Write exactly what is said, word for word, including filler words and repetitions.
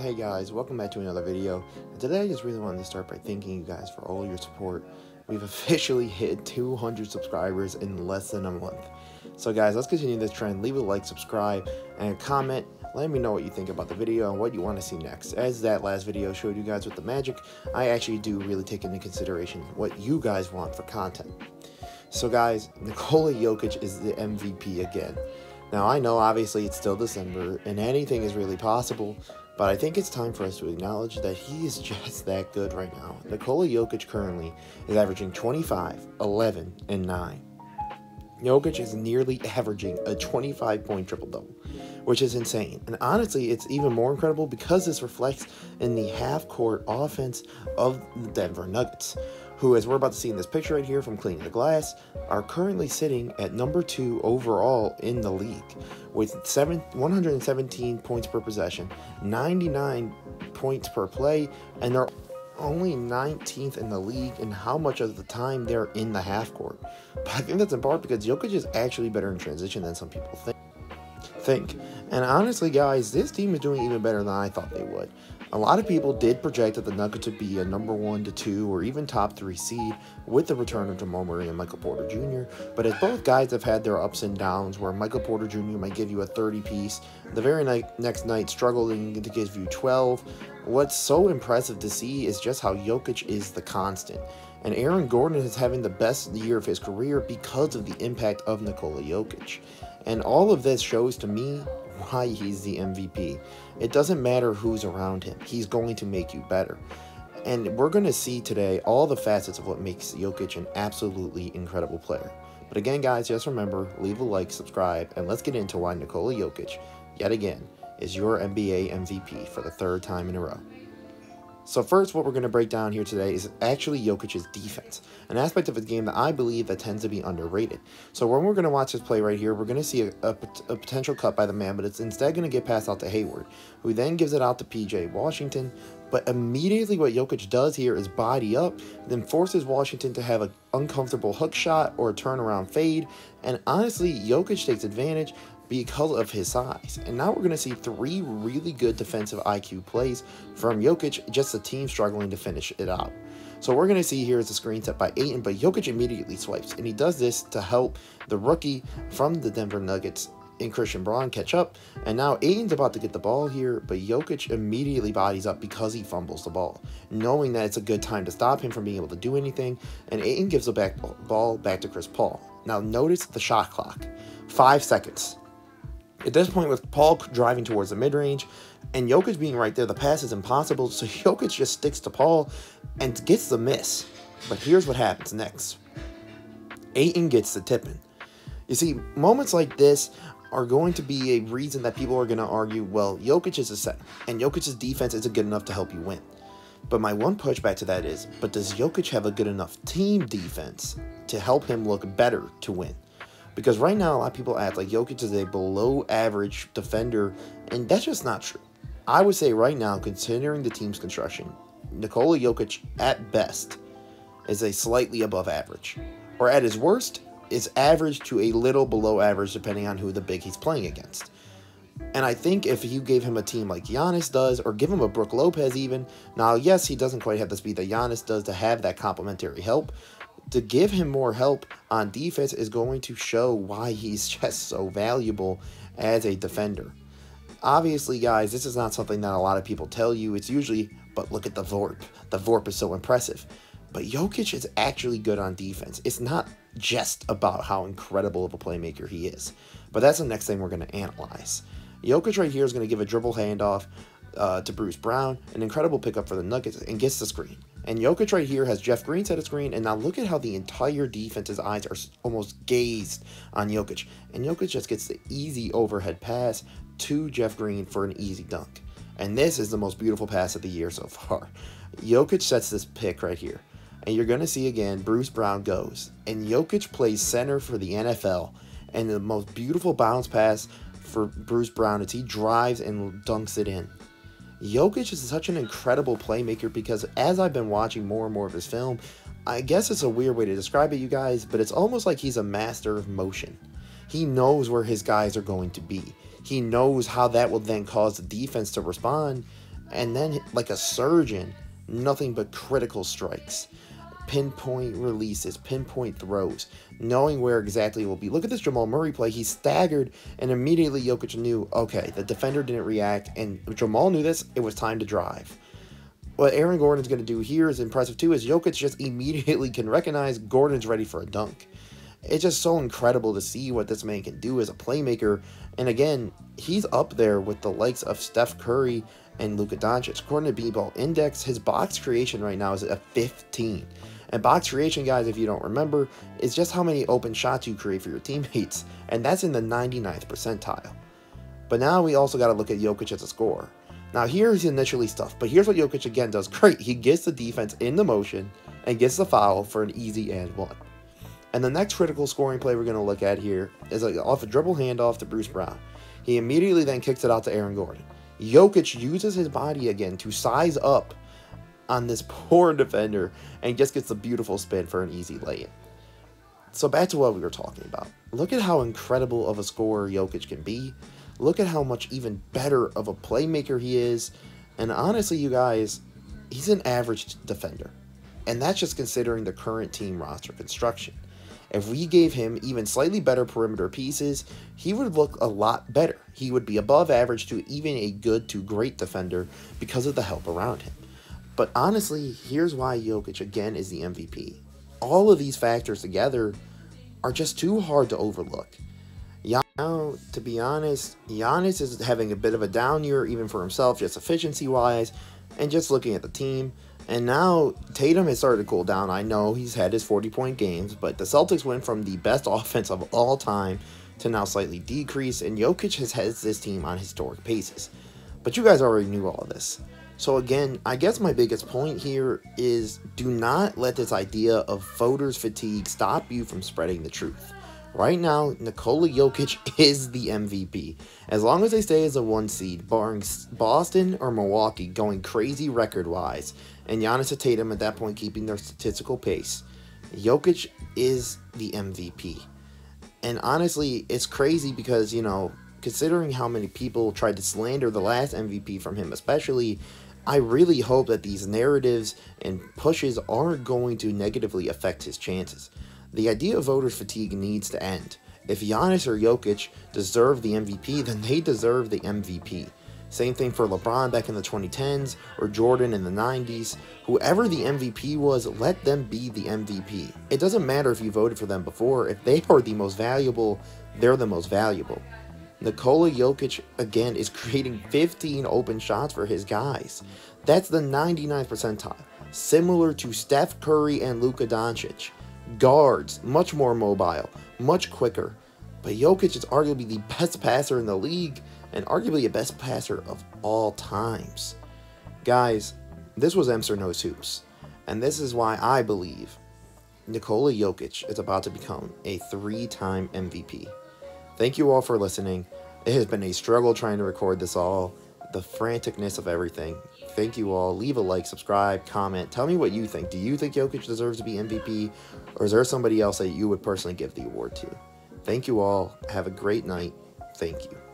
Hey guys, welcome back to another video. Today I just really wanted to start by thanking you guys for all your support. We've officially hit two hundred subscribers in less than a month. So guys, let's continue this trend. Leave a like, subscribe, and comment. Let me know what you think about the video and what you want to see next. As that last video showed you guys with the magic, I actually do really take into consideration what you guys want for content. So guys, Nikola Jokic is the M V P again. Now I know obviously it's still December and anything is really possible, but I think it's time for us to acknowledge that he is just that good right now. Nikola Jokic currently is averaging twenty-five, eleven, and nine. Jokic is nearly averaging a twenty-five point triple-double, which is insane. And honestly, it's even more incredible because this reflects in the half-court offense of the Denver Nuggets, who, as we're about to see in this picture right here from Cleaning the Glass, are currently sitting at number two overall in the league with one hundred seventeen points per possession, ninety-nine points per play, and they're only nineteenth in the league in how much of the time they're in the half court. But I think that's in part because Jokic is actually better in transition than some people think. think. And honestly, guys, this team is doing even better than I thought they would. A lot of people did project that the Nuggets would be a number one to two or even top three seed with the return of Jamal Murray and Michael Porter Junior But as both guys have had their ups and downs, where Michael Porter Junior might give you a thirty piece, the very night, next night struggling to give you twelve. What's so impressive to see is just how Jokic is the constant. And Aaron Gordon is having the best year of his career because of the impact of Nikola Jokic. And all of this shows to me why he's the M V P. It doesn't matter who's around him. He's going to make you better. And we're going to see today all the facets of what makes Jokic an absolutely incredible player. But again, guys, just remember, leave a like, subscribe, and let's get into why Nikola Jokic, yet again, is your N B A M V P for the third time in a row. So first, what we're going to break down here today is actually Jokic's defense, an aspect of his game that I believe that tends to be underrated. So when we're going to watch this play right here, we're going to see a, a, a potential cut by the man, but it's instead going to get passed out to Hayward, who then gives it out to P J Washington. But immediately what Jokic does here is body up, then forces Washington to have an uncomfortable hook shot or a turnaround fade. And honestly, Jokic takes advantage because of his size. And now we're going to see three really good defensive I Q plays from Jokic, just the team struggling to finish it out. So what we're going to see here is a screen set by Ayton, but Jokic immediately swipes, and he does this to help the rookie from the Denver Nuggets and Christian Braun catch up. And now Ayton's about to get the ball here, but Jokic immediately bodies up because he fumbles the ball, knowing that it's a good time to stop him from being able to do anything. And Ayton gives the back ball back to Chris Paul. Now notice the shot clock, five seconds. At this point, with Paul driving towards the mid-range and Jokic being right there, the pass is impossible, so Jokic just sticks to Paul and gets the miss. But here's what happens next. Ayton gets the tip-in. You see, moments like this are going to be a reason that people are going to argue, well, Jokic is a center, and Jokic's defense isn't good enough to help you win. But my one pushback to that is, but does Jokic have a good enough team defense to help him look better to win? Because right now, a lot of people act like Jokic is a below-average defender, and that's just not true. I would say right now, considering the team's construction, Nikola Jokic, at best, is a slightly above average. Or at his worst, is average to a little below average, depending on who the big he's playing against. And I think if you gave him a team like Giannis does, or give him a Brook Lopez even, now, yes, he doesn't quite have the speed that Giannis does to have that complementary help. To give him more help on defense is going to show why he's just so valuable as a defender. Obviously, guys, this is not something that a lot of people tell you. It's usually, but look at the V O R P. The V O R P is so impressive. But Jokic is actually good on defense. It's not just about how incredible of a playmaker he is. But that's the next thing we're going to analyze. Jokic right here is going to give a dribble handoff uh, to Bruce Brown, an incredible pickup for the Nuggets, and gets the screen. And Jokic right here has Jeff Green set a screen, and now look at how the entire defense's eyes are almost gazed on Jokic. And Jokic just gets the easy overhead pass to Jeff Green for an easy dunk. And this is the most beautiful pass of the year so far. Jokic sets this pick right here. And you're going to see again, Bruce Brown goes. And Jokic plays center for the N F L. And the most beautiful bounce pass for Bruce Brown is he drives and dunks it in. Jokic is such an incredible playmaker because as I've been watching more and more of his film, I guess it's a weird way to describe it, you guys, but it's almost like he's a master of motion. He knows where his guys are going to be. He knows how that will then cause the defense to respond. and then like a surgeon, nothing but critical strikes, pinpoint releases, pinpoint throws, knowing where exactly it will be. Look at this Jamal Murray play. He staggered, and immediately Jokic knew, okay, the defender didn't react, and Jamal knew this. It was time to drive. What Aaron Gordon's going to do here is impressive too, is Jokic just immediately can recognize Gordon's ready for a dunk. It's just so incredible to see what this man can do as a playmaker. And again, he's up there with the likes of Steph Curry and Luka Doncic. According to B-ball index, his box creation right now is at fifteen. And box creation, guys, if you don't remember, is just how many open shots you create for your teammates. And that's in the ninety-ninth percentile. But now we also got to look at Jokic as a scorer. Now here he's initially stuffed, but here's what Jokic again does great. He gets the defense in the motion and gets the foul for an easy and one. And the next critical scoring play we're going to look at here is like off a dribble handoff to Bruce Brown. He immediately then kicks it out to Aaron Gordon. Jokic uses his body again to size up on this poor defender and just gets a beautiful spin for an easy lay-in. So back to what we were talking about. Look at how incredible of a scorer Jokic can be. Look at how much even better of a playmaker he is. And honestly, you guys, he's an average defender. And that's just considering the current team roster construction. If we gave him even slightly better perimeter pieces, he would look a lot better. He would be above average to even a good to great defender because of the help around him. But honestly, here's why Jokic again is the M V P. All of these factors together are just too hard to overlook. Now, to be honest, Giannis is having a bit of a down year even for himself, just efficiency-wise, and just looking at the team. And now Tatum has started to cool down. I know he's had his forty-point games, but the Celtics went from the best offense of all time to now slightly decrease, and Jokic has had this team on historic paces. But you guys already knew all of this. So again, I guess my biggest point here is do not let this idea of voters' fatigue stop you from spreading the truth. Right now, Nikola Jokic is the M V P. As long as they stay as a one seed, barring Boston or Milwaukee going crazy record-wise, and Giannis and Tatum at that point keeping their statistical pace, Jokic is the M V P. And honestly, it's crazy because, you know, considering how many people tried to slander the last M V P from him especially, I really hope that these narratives and pushes aren't going to negatively affect his chances. The idea of voter fatigue needs to end. If Giannis or Jokic deserve the M V P, then they deserve the M V P. Same thing for LeBron back in the twenty tens or Jordan in the nineties. Whoever the M V P was, let them be the M V P. It doesn't matter if you voted for them before. If they are the most valuable, they're the most valuable. Nikola Jokic, again, is creating fifteen open shots for his guys. That's the ninety-ninth percentile, similar to Steph Curry and Luka Doncic. Guards, much more mobile, much quicker. But Jokic is arguably the best passer in the league and arguably the best passer of all times. Guys, this was MsterKnowsHoops, and this is why I believe Nikola Jokic is about to become a three-time M V P. Thank you all for listening. It has been a struggle trying to record this all, the franticness of everything. Thank you all. Leave a like, subscribe, comment. Tell me what you think. Do you think Jokic deserves to be M V P? Or is there somebody else that you would personally give the award to? Thank you all. Have a great night. Thank you.